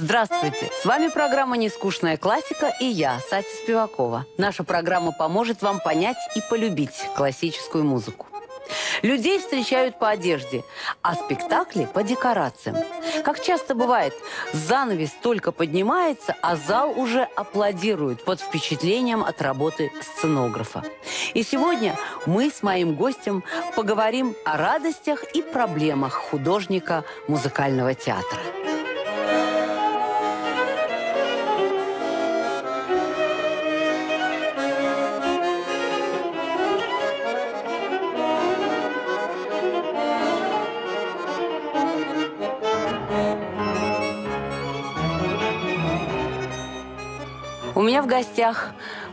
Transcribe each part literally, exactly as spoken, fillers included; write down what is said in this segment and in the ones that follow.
Здравствуйте! С вами программа «Нескучная классика» и я, Сати Спивакова. Наша программа поможет вам понять и полюбить классическую музыку. Людей встречают по одежде, а спектакли по декорациям. Как часто бывает, занавес только поднимается, а зал уже аплодирует под впечатлением от работы сценографа. И сегодня мы с моим гостем поговорим о радостях и проблемах художника музыкального театра. У меня в гостях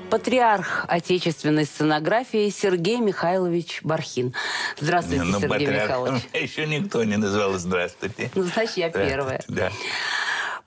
патриарх отечественной сценографии Сергей Михайлович Бархин. Здравствуйте, не, ну, Сергей патриарх. Михайлович. Еще никто не назвал «здравствуйте». Ну, значит, я первая. Да.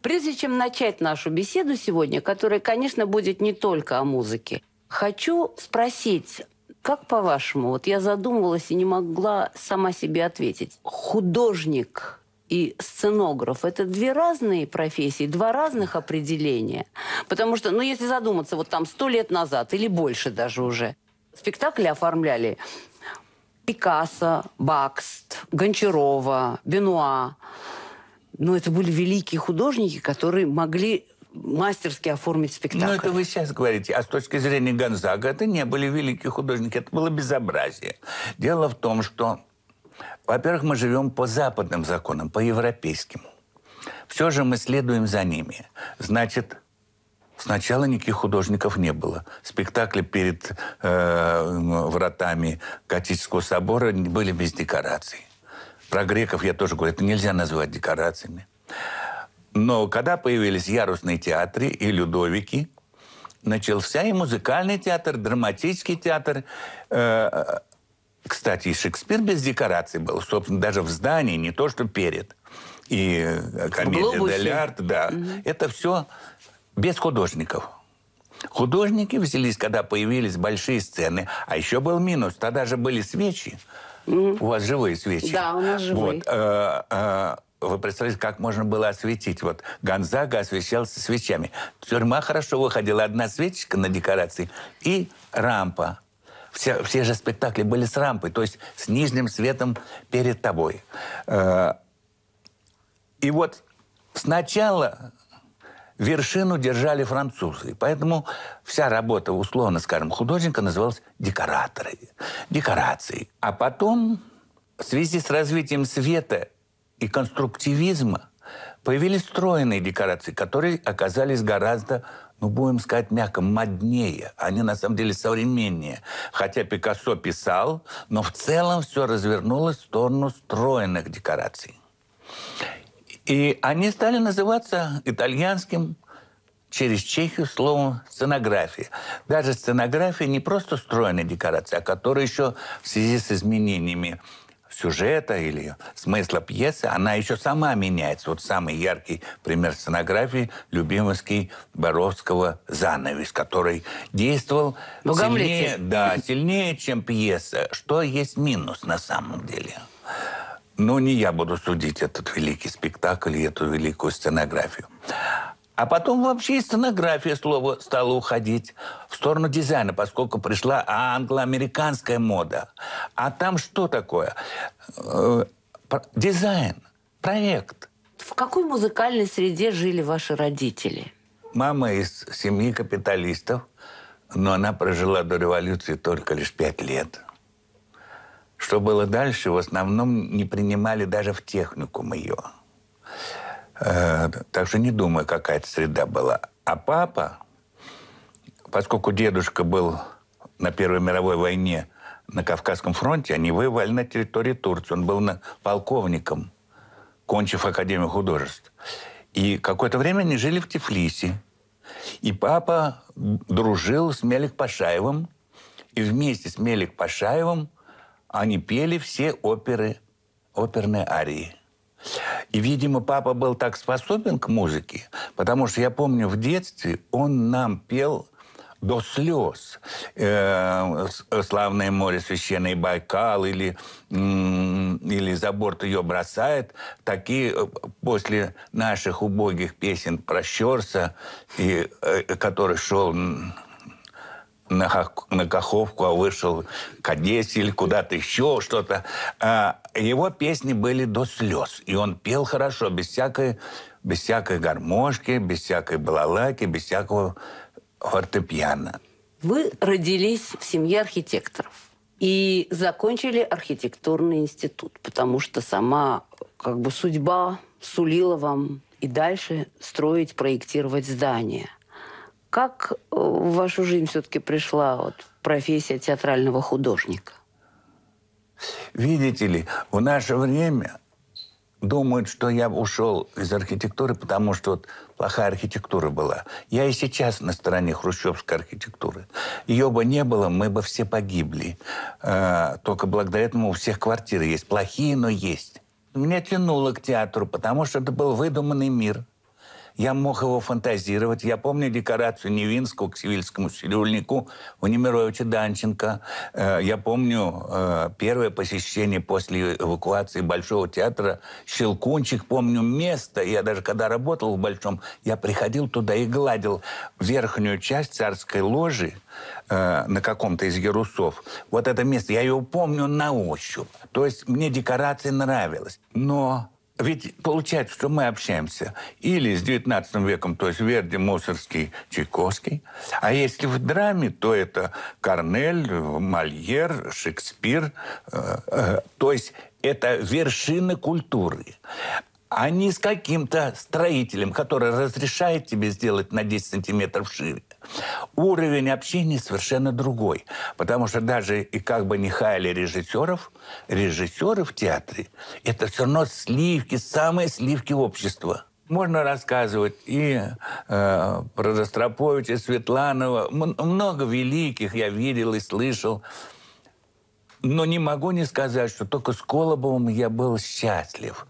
Прежде чем начать нашу беседу сегодня, которая, конечно, будет не только о музыке, хочу спросить, как по-вашему, вот я задумывалась и не могла сама себе ответить, художник и сценограф – это две разные профессии, два разных определения. Потому что, ну, если задуматься, вот там сто лет назад или больше даже уже, спектакли оформляли Пикассо, Бакст, Гончарова, Бенуа. Ну, это были великие художники, которые могли мастерски оформить спектакль. Ну, это вы сейчас говорите. А с точки зрения Гонзаго это не были великие художники, это было безобразие. Дело в том, что во-первых, мы живем по западным законам, по европейским. Все же мы следуем за ними. Значит, сначала никаких художников не было. Спектакли перед э, вратами Готического собора были без декораций. Про греков я тоже говорю, это нельзя назвать декорациями. Но когда появились ярусные театры и Людовики, начался и музыкальный театр, драматический театр. Э, Кстати, и Шекспир без декораций был. Собственно, даже в здании, не то что перед. И комедия «Дель-Арт», да. Mm-hmm. Это все без художников. Художники взялись, когда появились большие сцены. А еще был минус. Тогда же были свечи. Mm-hmm. У вас живые свечи. Да, у нас живые. Вот. Вы представляете, как можно было осветить? Вот Гонзаго освещался свечами. Тюрьма хорошо выходила. Одна свечечка на декорации и рампа. Все, все же спектакли были с рампой, то есть с нижним светом перед тобой. И вот сначала вершину держали французы. Поэтому вся работа, условно скажем, художника называлась декораторы, декорацией. А потом в связи с развитием света и конструктивизма появились стройные декорации, которые оказались гораздо, ну, будем сказать мягко, моднее. Они, на самом деле, современнее. Хотя Пикассо писал, но в целом все развернулось в сторону стройных декораций. И они стали называться итальянским через Чехию словом «сценография». Даже сценография не просто стройная декорация, а которая еще в связи с изменениями сюжета или смысла пьесы, она еще сама меняется. Вот самый яркий пример сценографии – любимовский Боровского занавес, который действовал сильнее, да, сильнее, чем пьеса, что есть минус на самом деле. Ну, не я буду судить этот великий спектакль и эту великую сценографию. А потом вообще сценография, слово, стала уходить в сторону дизайна, поскольку пришла англо-американская мода. А там что такое? Дизайн, проект. В какой музыкальной среде жили ваши родители? Мама из семьи капиталистов, но она прожила до революции только лишь пять лет. Что было дальше, в основном не принимали даже в техникум ее. Так что не думаю, какая-то среда была. А папа, поскольку дедушка был на Первой мировой войне на Кавказском фронте, они воевали на территории Турции. Он был полковником, кончив Академию художеств. И какое-то время они жили в Тифлисе. И папа дружил с Мелик-Пашаевым. И вместе с Мелик-Пашаевым они пели все оперы, оперные арии. И, видимо, папа был так способен к музыке, потому что я помню, в детстве он нам пел до слез э, «Славное море, священный Байкал» или или за борт ее бросает, такие после наших убогих песен про Щорса, и, который шел на, на Каховку, а вышел к Одессе или куда-то еще что-то. Его песни были до слез, и он пел хорошо, без всякой, без всякой гармошки, без всякой балалайки, без всякого фортепиано. Вы родились в семье архитекторов и закончили архитектурный институт, потому что сама как бы судьба сулила вам и дальше строить, проектировать здания. Как в вашу жизнь все-таки пришла вот профессия театрального художника? Видите ли, в наше время думают, что я ушел из архитектуры, потому что вот плохая архитектура была. Я и сейчас на стороне хрущевской архитектуры. Ее бы не было, мы бы все погибли. Только благодаря этому у всех квартиры есть. Плохие, но есть. Меня тянуло к театру, потому что это был выдуманный мир. Я мог его фантазировать. Я помню декорацию Невинского к Севильскому цирюльнику у Немировича-Данченко. Я помню первое посещение после эвакуации Большого театра «Щелкунчик». Помню место. Я даже когда работал в Большом, я приходил туда и гладил верхнюю часть царской ложи на каком-то из ярусов. Вот это место. Я его помню на ощупь. То есть мне декорация нравилась. Но... Ведь получается, что мы общаемся или с девятнадцатым веком, то есть Верди, Мусоргский, Чайковский. А если в драме, то это Корнель, Мольер, Шекспир. То есть это вершины культуры. А не с каким-то строителем, который разрешает тебе сделать на десять сантиметров шире. Уровень общения совершенно другой. Потому что даже и как бы не хаяли режиссеров, режиссеры в театре – это все равно сливки, самые сливки общества. Можно рассказывать и э, про Ростроповича, Светланова. Много великих я видел и слышал. Но не могу не сказать, что только с Колобовым я был счастлив.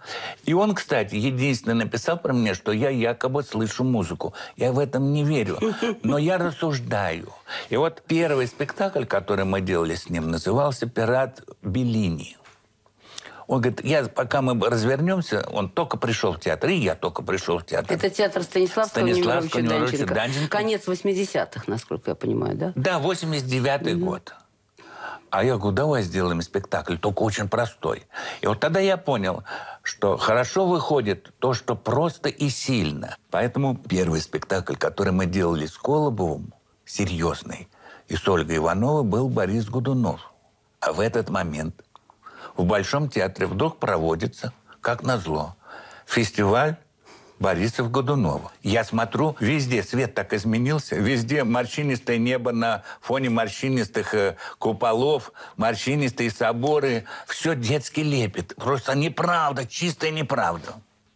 И он, кстати, единственное написал про меня, что я якобы слышу музыку. Я в этом не верю, но я рассуждаю. И вот первый спектакль, который мы делали с ним, назывался «Пират Беллини». Он говорит, я, пока мы развернемся, он только пришел в театр, и я только пришел в театр. Это театр Станиславского, Станиславского Немировича-Данченко. Данченко. Конец восьмидесятых, насколько я понимаю, да? Да, восемьдесят девятый mm-hmm. год. А я говорю, давай сделаем спектакль, только очень простой. И вот тогда я понял, что хорошо выходит то, что просто и сильно. Поэтому первый спектакль, который мы делали с Колобовым, серьезный, и с Ольгой Ивановой, был Борис Годунов. А в этот момент в Большом театре вдруг проводится, как назло, фестиваль Бориса Годунова. Я смотрю, везде свет так изменился, везде морщинистое небо на фоне морщинистых куполов, морщинистые соборы. Все детский лепет. Просто неправда, чистая неправда.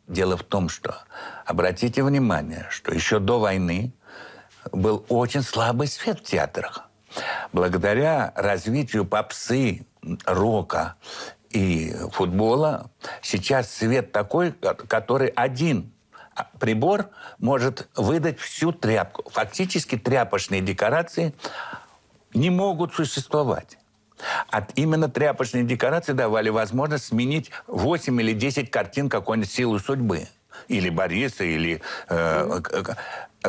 Дело в том, что, обратите внимание, что еще до войны был очень слабый свет в театрах. Благодаря развитию попсы, рока и футбола сейчас свет такой, который один прибор может выдать всю тряпку. Фактически тряпочные декорации не могут существовать. А именно тряпочные декорации давали возможность сменить восемь или десять картин какой-нибудь «Силы судьбы». Или Бориса, или... Э,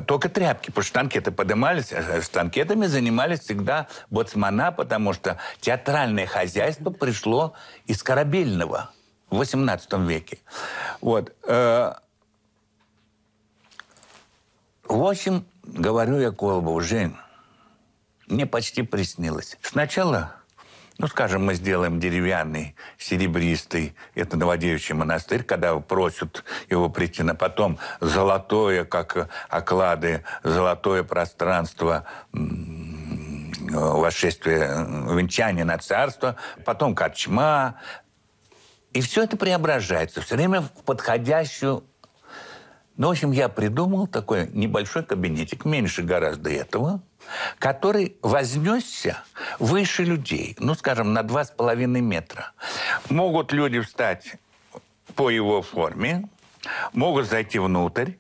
только тряпки, потому что штанкеты поднимались. Штанкетами занимались всегда боцмана, потому что театральное хозяйство пришло из корабельного в восемнадцатом веке. Вот... В общем, говорю я Колобову, Жень, мне почти приснилось. Сначала, ну, скажем, мы сделаем деревянный, серебристый, это Новодевичий монастырь, когда просят его прийти, а потом золотое, как оклады, золотое пространство, восшествие, венчание на царство, потом корчма. И все это преображается все время в подходящую... Ну, в общем, я придумал такой небольшой кабинетик, меньше гораздо этого, который вознесся выше людей, ну, скажем, на два с половиной метра. Могут люди встать по его форме, могут зайти внутрь,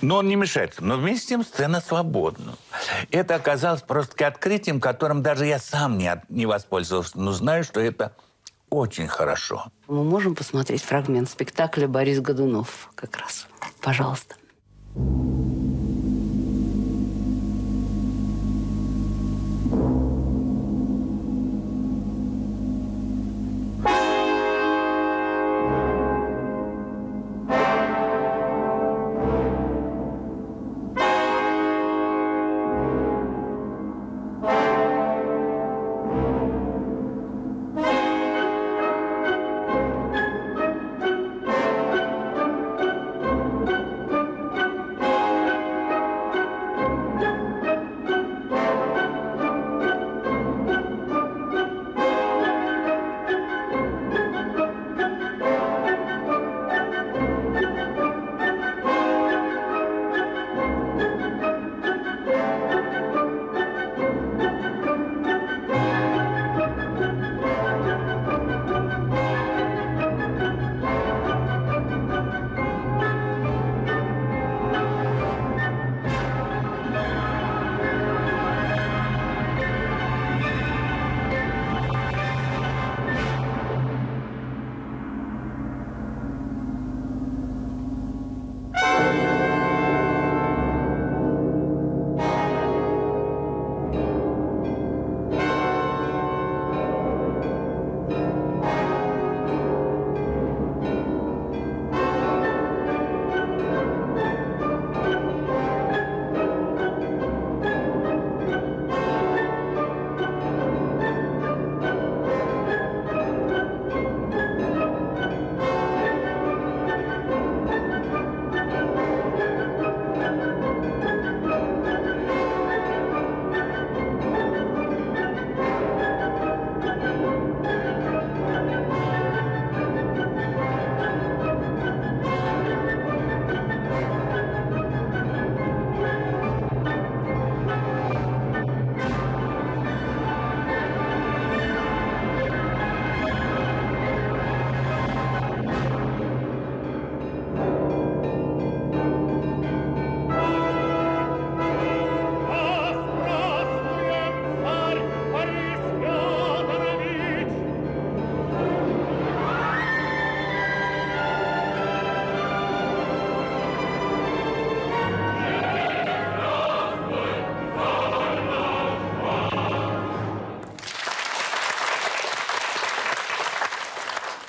но он не мешается. Но вместе с тем сцена свободна. Это оказалось просто открытием, которым даже я сам не, не воспользовался, но знаю, что это очень хорошо. Мы можем посмотреть фрагмент спектакля «Борис Годунов» как раз. Пожалуйста.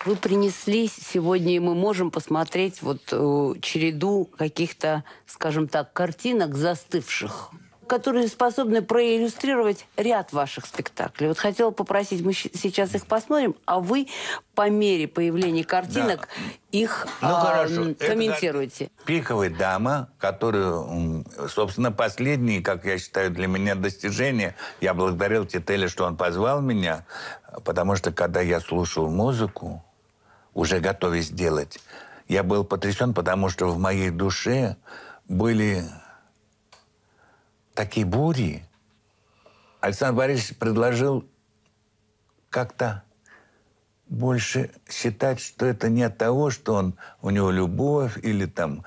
Вы принесли сегодня, и мы можем посмотреть вот э, череду каких-то, скажем так, картинок застывших, которые способны проиллюстрировать ряд ваших спектаклей. Вот хотела попросить, мы сейчас их посмотрим, а вы по мере появления картинок да. их ну, э, комментируете. Пиковая дама, которую, собственно, последние, как я считаю, для меня достижения. Я благодарил Тителя, что он позвал меня, потому что когда я слушал музыку, уже готовясь делать, я был потрясен, потому что в моей душе были такие бури. Александр Борисович предложил как-то больше считать, что это не от того, что он, у него любовь или там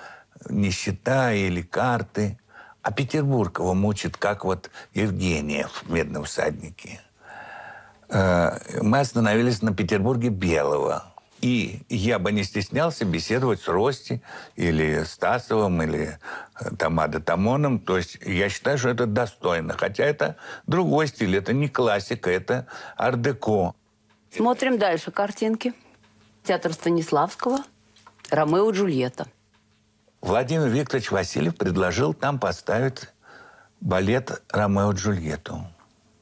нищета, или карты. А Петербург его мучит, как вот Евгения в «Медном всаднике». Мы остановились на Петербурге Белого. И я бы не стеснялся беседовать с Рости или Стасовым, или Тамадо Тамоном. То есть я считаю, что это достойно. Хотя это другой стиль, это не классика, это ар-деко. Смотрим дальше картинки. Театр Станиславского, «Ромео и Джульетта». Владимир Викторович Васильев предложил там поставить балет «Ромео и Джульетту»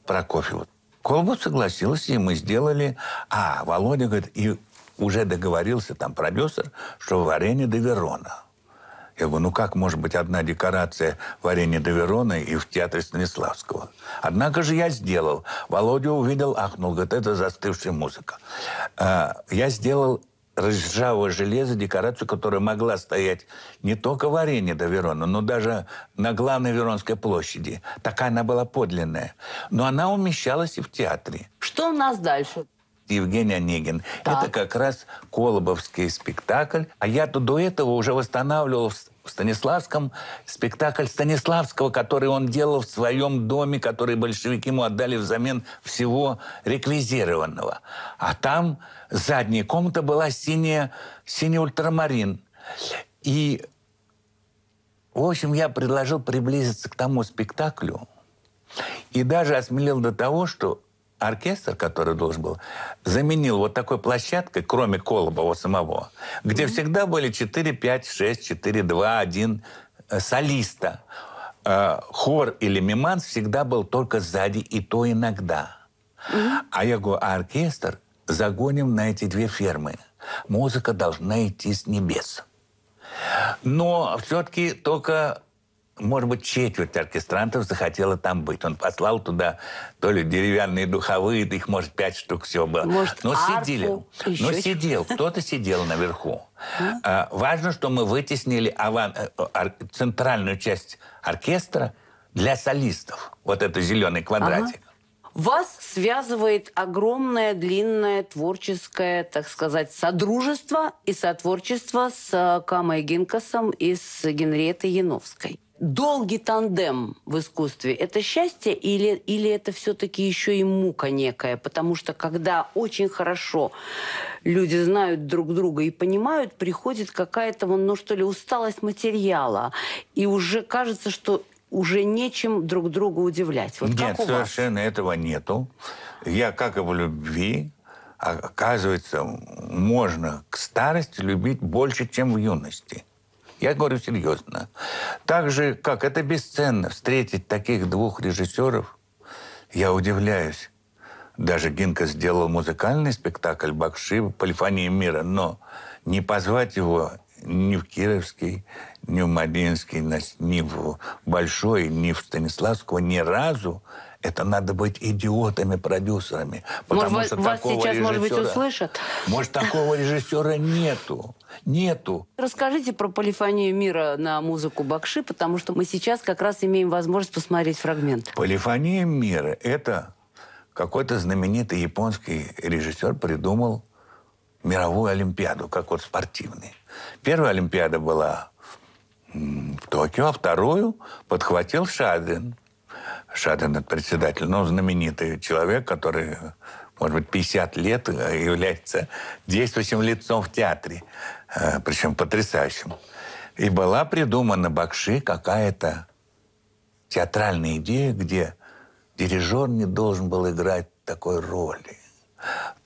Прокофьева. Колобов согласился, и мы сделали... А, Володя говорит... и уже договорился там продюсер, что в «Арене де Верона». Я говорю, ну как может быть одна декорация в «Арене де Верона» и в театре Станиславского? Однако же я сделал. Володя увидел, ахнул, говорит, это застывшая музыка. Я сделал из ржавого железа декорацию, которая могла стоять не только в «Арене де Верона», но даже на главной Веронской площади. Такая она была подлинная. Но она умещалась и в театре. Что у нас дальше? Евгений Онегин. Так. Это как раз колобовский спектакль. А я-то до этого уже восстанавливал в Станиславском, спектакль Станиславского, который он делал в своем доме, который большевики ему отдали взамен всего реквизированного. А там задняя комната была синяя, синий ультрамарин. И, в общем, я предложил приблизиться к тому спектаклю и даже осмелел до того, что оркестр, который должен был, заменил вот такой площадкой, кроме Колобова самого, где mm-hmm. всегда были четыре, пять, шесть, четыре, два, один солиста. Хор или миманс всегда был только сзади, и то иногда. Mm-hmm. А я говорю, а оркестр загоним на эти две фермы. Музыка должна идти с небес. Но все-таки только... Может быть, четверть оркестрантов захотела там быть. Он послал туда то ли деревянные духовые, их, может, пять штук всего было. Может, но арфу, сидели, но сидел, кто-то сидел наверху. А, важно, что мы вытеснили аван, ор, центральную часть оркестра для солистов. Вот это зеленый квадратик. Ага. Вас связывает огромное, длинное, творческое, так сказать, содружество и сотворчество с Камой Гинкасом и с Генриеттой Яновской. Долгий тандем в искусстве – это счастье или, или это все-таки еще и мука некая? Потому что когда очень хорошо люди знают друг друга и понимают, приходит какая-то, ну что ли, усталость материала. И уже кажется, что уже нечем друг друга удивлять. Вот нет, совершенно этого нету. Я как и в любви, оказывается, можно к старости любить больше, чем в юности. Я говорю серьезно. Так же, как это бесценно, встретить таких двух режиссеров, я удивляюсь. Даже Гинка сделал музыкальный спектакль «Бакши» «Полифония мира», но не позвать его ни в Кировский, ни в Модинский, ни в Большой, ни в Станиславского ни разу. Это надо быть идиотами-продюсерами. Потому может, что вас такого сейчас, может быть, услышат? Может, такого режиссера нету. Нету. Расскажите про «Полифонию мира» на музыку Бакши, потому что мы сейчас как раз имеем возможность посмотреть фрагмент. «Полифония мира» — это какой-то знаменитый японский режиссер придумал мировую олимпиаду, как вот спортивный. Первая олимпиада была в Токио, а вторую подхватил Шадрин. Шадрин – это председатель, но знаменитый человек, который, может быть, пятьдесят лет является действующим лицом в театре, причем потрясающим. И была придумана Бакши какая-то театральная идея, где дирижер не должен был играть такой роли.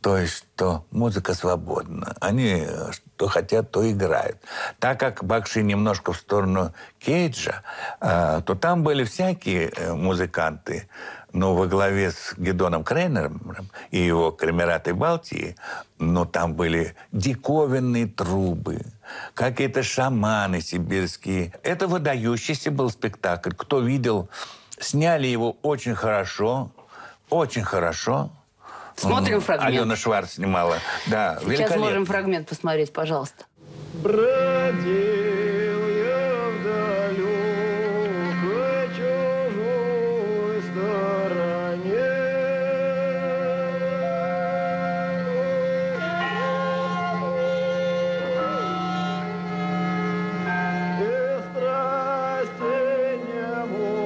То есть, что музыка свободна. Они что хотят, то играют. Так как Бакши немножко в сторону Кейджа, э, то там были всякие музыканты. Но во главе с Гедоном Крейнером и его «Камератой Балтии», но там были диковинные трубы, какие-то шаманы сибирские. Это выдающийся был спектакль. Кто видел, сняли его очень хорошо, очень хорошо. Смотрим фрагмент. Алена Шварц снимала. Да, сейчас можем фрагмент посмотреть, пожалуйста. Бродил я вдалёкой чужой стороне. И страсти немолчно.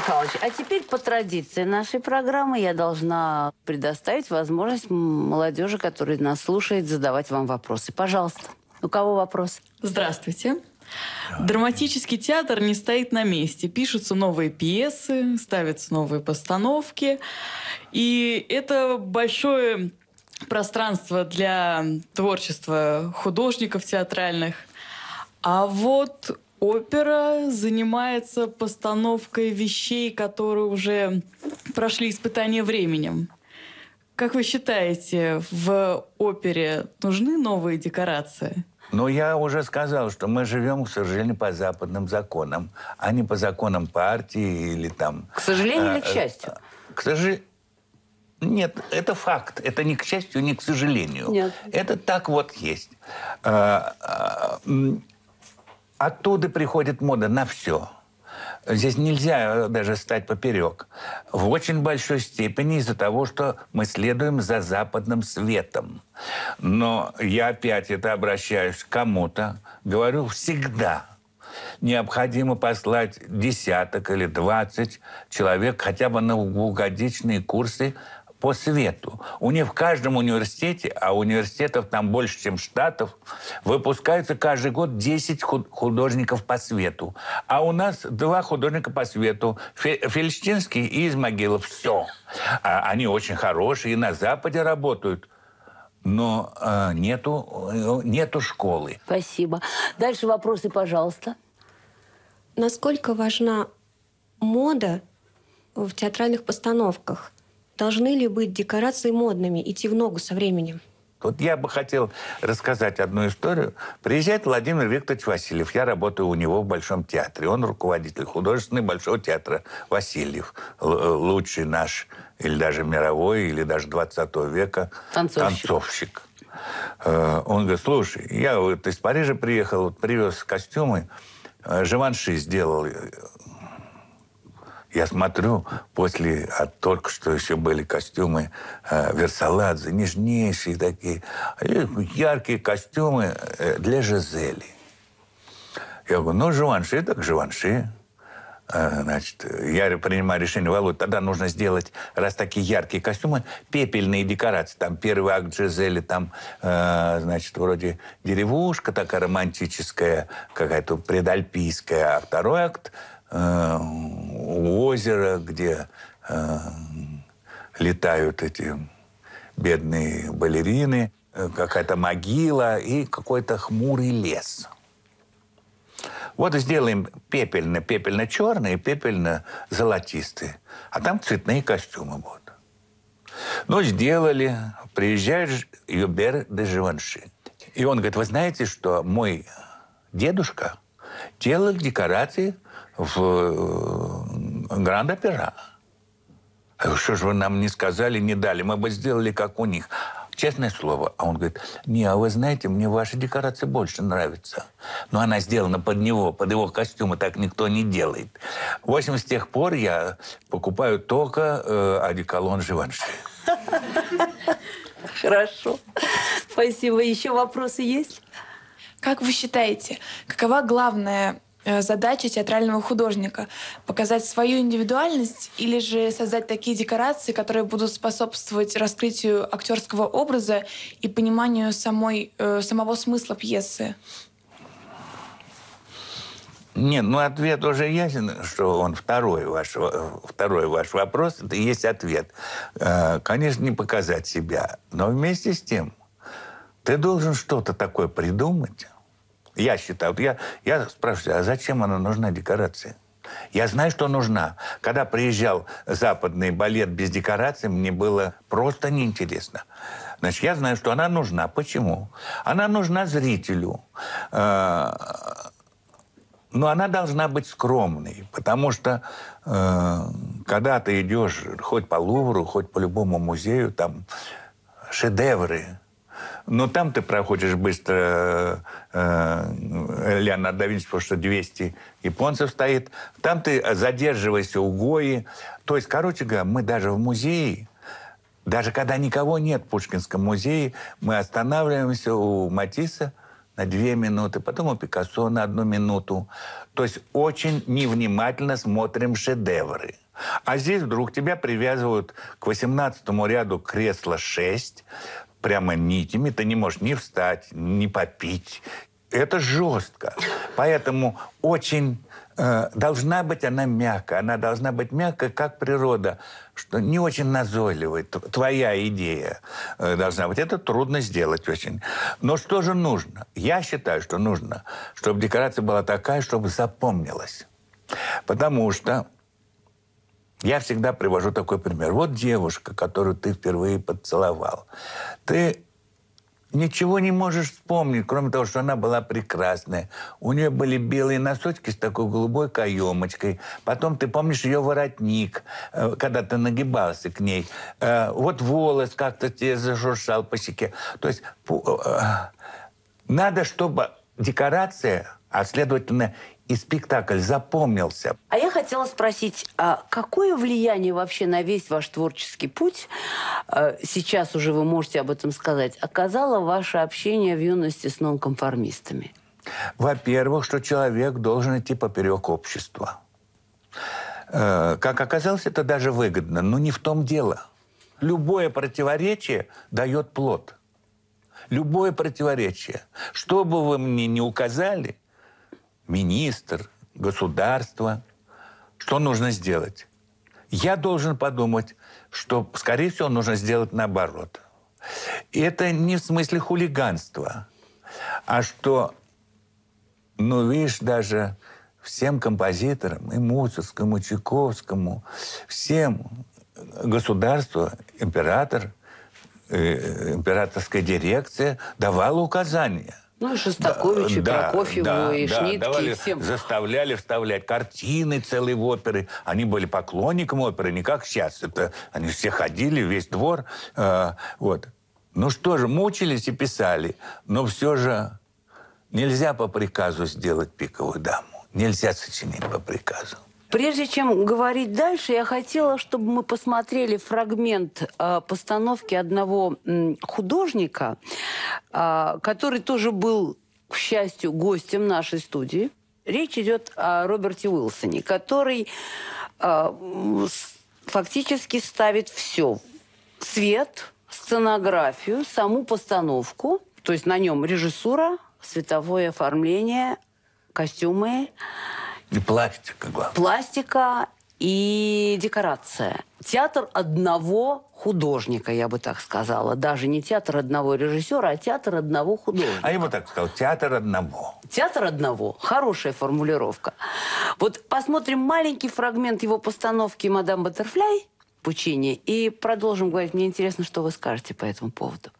Михайлович, а теперь по традиции нашей программы я должна предоставить возможность молодежи, которая нас слушает, задавать вам вопросы. Пожалуйста. У кого вопрос? Здравствуйте. Драматический театр не стоит на месте. Пишутся новые пьесы, ставятся новые постановки. И это большое пространство для творчества художников театральных. А вот опера занимается постановкой вещей, которые уже прошли испытание временем. Как вы считаете, в опере нужны новые декорации? Ну, я уже сказал, что мы живем, к сожалению, по западным законам, а не по законам партии или там... К сожалению а, или к счастью? К сожалению... Нет, это факт. Это не к счастью, не к сожалению. Нет. Это так вот есть. Оттуда приходит мода на все. Здесь нельзя даже стать поперек. В очень большой степени из-за того, что мы следуем за западным светом. Но я опять это обращаюсь к кому-то. Говорю, всегда необходимо послать десяток или двадцать человек хотя бы на двухгодичные курсы по свету. У них в каждом университете, а университетов там больше, чем штатов, выпускается каждый год десять художников по свету. А у нас два художника по свету. Фельштинский и Измагилов. Все. Они очень хорошие и на Западе работают. Но э, нету, нету школы. Спасибо. Дальше вопросы, пожалуйста. Насколько важна мода в театральных постановках? Должны ли быть декорации модными, идти в ногу со временем? Вот я бы хотел рассказать одну историю. Приезжает Владимир Викторович Васильев. Я работаю у него в Большом театре. Он руководитель художественного Большого театра Васильев. Лучший наш, или даже мировой, или даже двадцатого века танцовщик. танцовщик. Он говорит, слушай, я вот из Парижа приехал, привез костюмы. Живанши сделал... Я смотрю, после, а только что еще были костюмы э, Версаладзе, нежнейшие такие, яркие костюмы э, для Жизели. Я говорю, ну, Живанши, так Живанши. Э, значит, я принимаю решение, Володь, тогда нужно сделать, раз такие яркие костюмы, пепельные декорации. Там первый акт Жизели, там, э, значит, вроде деревушка такая романтическая, какая-то предальпийская, а второй акт, у озера, где э, летают эти бедные балерины, какая-то могила и какой-то хмурый лес. Вот сделаем пепельно, пепельно-черные, пепельно-золотистые. А там цветные костюмы будут. Ну, сделали. Приезжает Юбер де Живанши. И он говорит, вы знаете, что мой дедушка делал декорации в Гранд-Опера. Что же вы нам не сказали, не дали? Мы бы сделали, как у них. Честное слово. А он говорит, не, а вы знаете, мне ваша декорация больше нравится. Но она сделана под него, под его костюм, и так никто не делает. В общем, с тех пор я покупаю только э, одеколон Живанши. Хорошо. Спасибо. Еще вопросы есть? Как вы считаете, какова главная задача театрального художника? Показать свою индивидуальность или же создать такие декорации, которые будут способствовать раскрытию актерского образа и пониманию самой, э, самого смысла пьесы? Нет, ну ответ уже ясен, что он второй ваш, второй ваш вопрос. Это и есть ответ. Конечно, не показать себя, но вместе с тем ты должен что-то такое придумать. Я считаю, я, я спрашиваю, а зачем она нужна, декорация? Я знаю, что нужна. Когда приезжал западный балет без декораций, мне было просто неинтересно. Значит, я знаю, что она нужна. Почему? Она нужна зрителю. Но она должна быть скромной, потому что когда ты идешь хоть по Лувру, хоть по любому музею, там шедевры. Но там ты проходишь быстро э, Леонардо да Винчи, потому что двести японцев стоит. Там ты задерживаешься у Гои. То есть, короче говоря, мы даже в музее, даже когда никого нет в Пушкинском музее, мы останавливаемся у Матисса, на две минуты, потом у Пикассо на одну минуту. То есть очень невнимательно смотрим шедевры. А здесь вдруг тебя привязывают к восемнадцатому ряду кресла шесть, прямо нитями, ты не можешь ни встать, ни попить. Это жестко. Поэтому очень э, должна быть она мягкая. Она должна быть мягкой, как природа, что не очень назойливая. Твоя идея э, должна быть. Это трудно сделать очень. Но что же нужно? Я считаю, что нужно, чтобы декорация была такая, чтобы запомнилась. Потому что я всегда привожу такой пример. Вот девушка, которую ты впервые поцеловал. Ты ничего не можешь вспомнить, кроме того, что она была прекрасная. У нее были белые носочки с такой голубой каемочкой. Потом ты помнишь ее воротник, когда ты нагибался к ней. Вот волос как-то тебе зашуршал по щеке. То есть надо, чтобы декорация, а следовательно и спектакль, запомнился. А я хотела спросить, а какое влияние вообще на весь ваш творческий путь, сейчас уже вы можете об этом сказать, оказало ваше общение в юности с нонконформистами? Во-первых, что человек должен идти поперек общества. Как оказалось, это даже выгодно, но не в том дело. Любое противоречие дает плод. Любое противоречие. Что бы вы мне ни указали, министр, государство, что нужно сделать? Я должен подумать, что, скорее всего, нужно сделать наоборот. И это не в смысле хулиганства, а что, ну, видишь, даже всем композиторам, и Мусоргскому, и Чайковскому, всем государство, император, э, императорская дирекция давала указания. Ну, и Шостаковичу, да, Прокофьеву, да, и Шнитке, да, и всем. Заставляли вставлять картины целые в оперы. Они были поклонниками оперы, не как сейчас. Это, они все ходили, весь двор. Э, вот. Ну что же, мучились и писали. Но все же нельзя по приказу сделать «Пиковую даму». Нельзя сочинить по приказу. Прежде чем говорить дальше, я хотела, чтобы мы посмотрели фрагмент э, постановки одного м, художника, э, который тоже был, к счастью, гостем нашей студии. Речь идет о Роберте Уилсоне, который э, фактически ставит все. Свет, сценографию, саму постановку, то есть на нем режиссура, световое оформление, костюмы. И пластика, главное. Пластика и декорация. Театр одного художника, я бы так сказала. Даже не театр одного режиссера, а театр одного художника. А я бы так сказал, театр одного. Театр одного. Хорошая формулировка. Вот посмотрим маленький фрагмент его постановки «Мадам Баттерфляй» Пучини и продолжим говорить. Мне интересно, что вы скажете по этому поводу.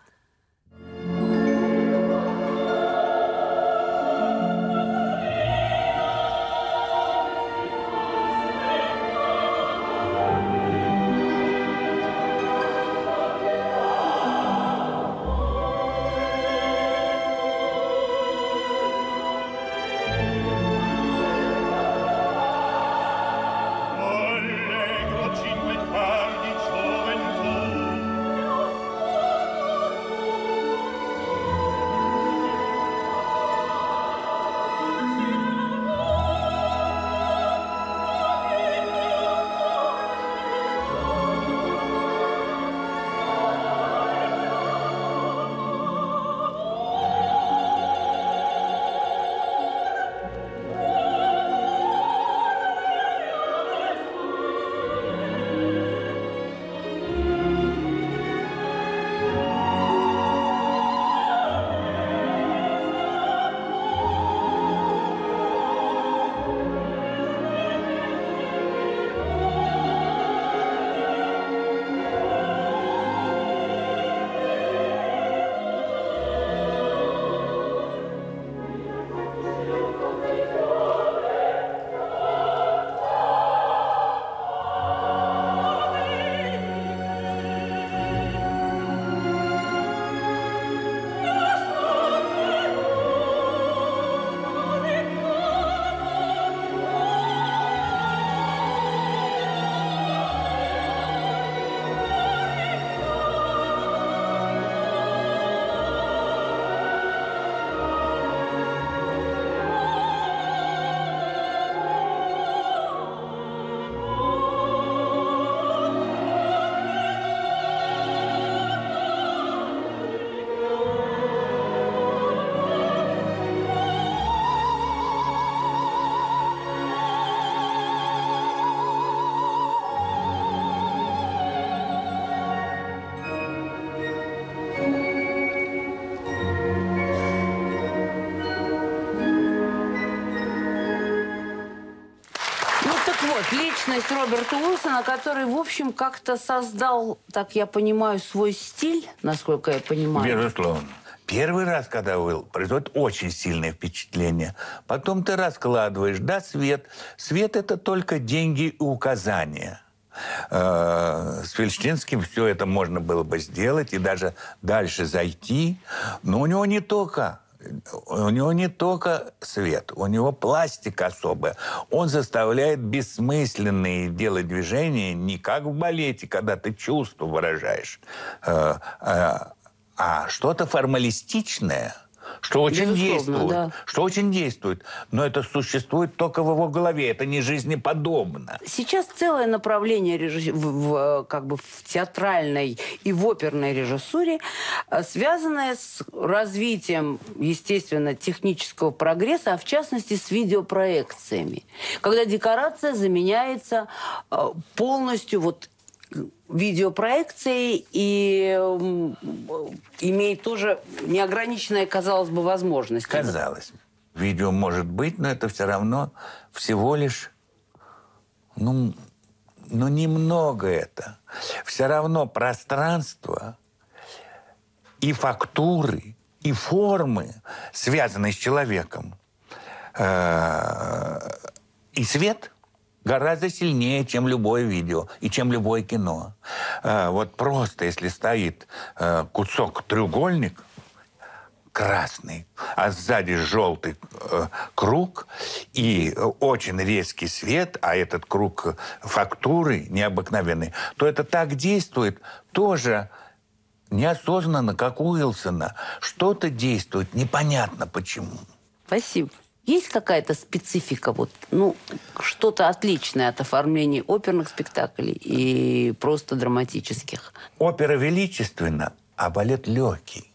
личность Роберта Уилсона, который, в общем, как-то создал, так я понимаю, свой стиль, насколько я понимаю. Безусловно. Первый раз, когда Уилл, производит очень сильное впечатление. Потом ты раскладываешь, да, свет. Свет – это только деньги и указания. С Фельдштинским все это можно было бы сделать и даже дальше зайти. Но у него не только... У него не только свет, у него пластика особая. Он заставляет бессмысленные делать движения не как в балете, когда ты чувство выражаешь, а, а, а что-то формалистичное, что очень действует, да. что очень действует. Но это существует только в его голове, это не жизнеподобно. Сейчас целое направление режисс... в, как бы в театральной и в оперной режиссуре, связанное с развитием, естественно, технического прогресса, а в частности с видеопроекциями. Когда декорация заменяется полностью вот видеопроекции и имеет тоже неограниченная, казалось бы, возможность. Казалось. Видео может быть, но это все равно всего лишь... Ну, ну немного это. Все равно пространство и фактуры, и формы, связанные с человеком, и свет... Гораздо сильнее, чем любое видео и чем любое кино. Вот просто, если стоит кусок треугольник красный, а сзади желтый круг и очень резкий свет, а этот круг фактуры необыкновенный, то это так действует тоже неосознанно, как у Уилсона. Что-то действует непонятно почему. Спасибо. Есть какая-то специфика, вот, ну, что-то отличное от оформления оперных спектаклей и просто драматических? Опера величественна, а балет легкий.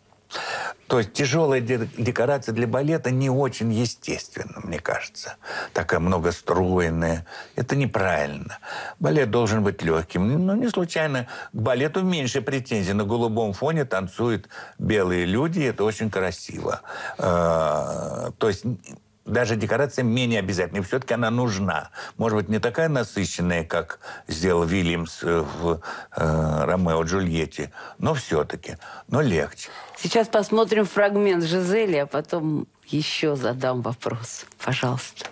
То есть тяжелая декорация для балета не очень естественна, мне кажется. Такая многоструйная. Это неправильно. Балет должен быть легким. Ну, не случайно к балету меньше претензий. На голубом фоне танцуют белые люди, это очень красиво. То есть... Даже декорация менее обязательная. Все-таки она нужна. Может быть, не такая насыщенная, как сделал Вильямс в э, «Ромео и Джульетте», но все-таки. Но легче. Сейчас посмотрим фрагмент «Жизели», а потом еще задам вопрос. Пожалуйста.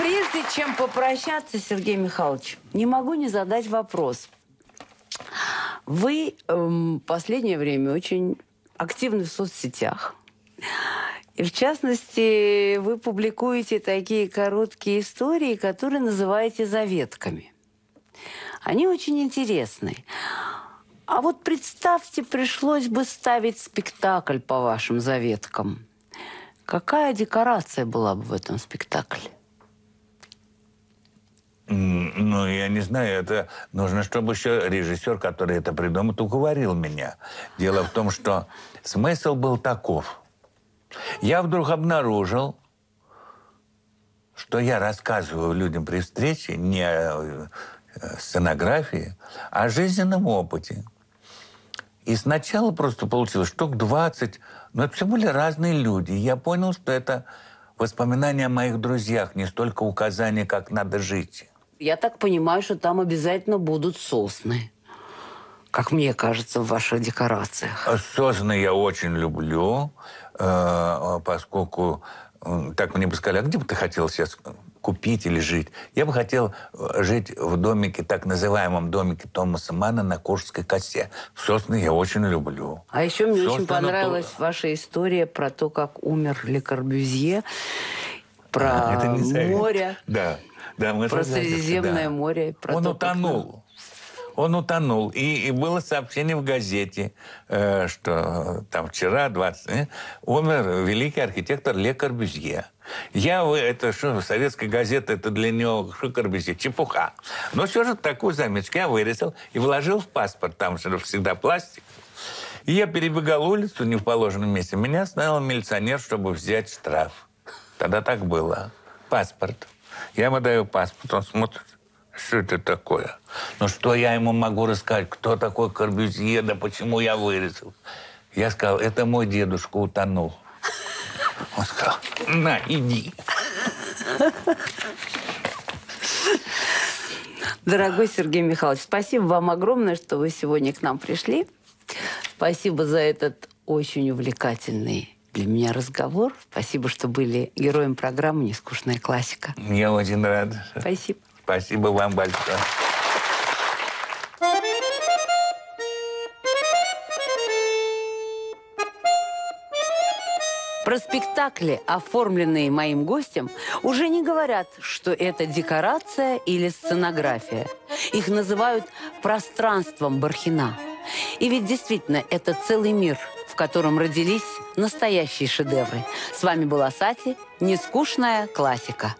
Прежде чем попрощаться, Сергей Михайлович, не могу не задать вопрос. Вы в последнее время очень активны в соцсетях. И в частности, вы публикуете такие короткие истории, которые называете заветками. Они очень интересны. А вот представьте, пришлось бы ставить спектакль по вашим заветкам. Какая декорация была бы в этом спектакле? Ну, я не знаю, это нужно, чтобы еще режиссер, который это придумал, уговорил меня. Дело в том, что смысл был таков. Я вдруг обнаружил, что я рассказываю людям при встрече не о сценографии, а о жизненном опыте. И сначала просто получилось штук двадцать, но это все были разные люди. И я понял, что это воспоминания о моих друзьях, не столько указания, как надо жить. Я так понимаю, что там обязательно будут сосны, как мне кажется, в ваших декорациях. Сосны я очень люблю, поскольку, так мне бы сказали, а где бы ты хотел сейчас купить или жить? Я бы хотел жить в домике, так называемом домике Томаса Мана на Куршской косе. Сосны я очень люблю. А еще мне Сосны очень понравилась на... ваша история про то, как умер Ле Корбюзье, про а, море. Да. Да, мы про Средиземное да. море. Про он утонул. Он утонул. И, и было сообщение в газете, э, что там вчера, двадцатого, умер великий архитектор Ле Корбюзье. Я, это что, советская газета, это для него, что Корбюзье, чепуха. Но все же такую заметочку я вырезал и вложил в паспорт, там же всегда пластик. И я перебегал улицу не в положенном месте. Меня остановил милиционер, чтобы взять штраф. Тогда так было. Паспорт. Я ему даю паспорт, он смотрит, что это такое. Ну, что я ему могу рассказать, кто такой Корбюзье, да почему я вырезал. Я сказал, это мой дедушка утонул. Он сказал, на, иди. Дорогой Сергей Михайлович, спасибо вам огромное, что вы сегодня к нам пришли. Спасибо за этот очень увлекательный для меня разговор. Спасибо, что были героем программы «Нескучная классика». Я очень рад. Спасибо. Спасибо вам большое. Про спектакли, оформленные моим гостем, уже не говорят, что это декорация или сценография. Их называют пространством Бархина. И ведь действительно, это целый мир, в котором родились настоящие шедевры. С вами была Сати. Нескучная классика.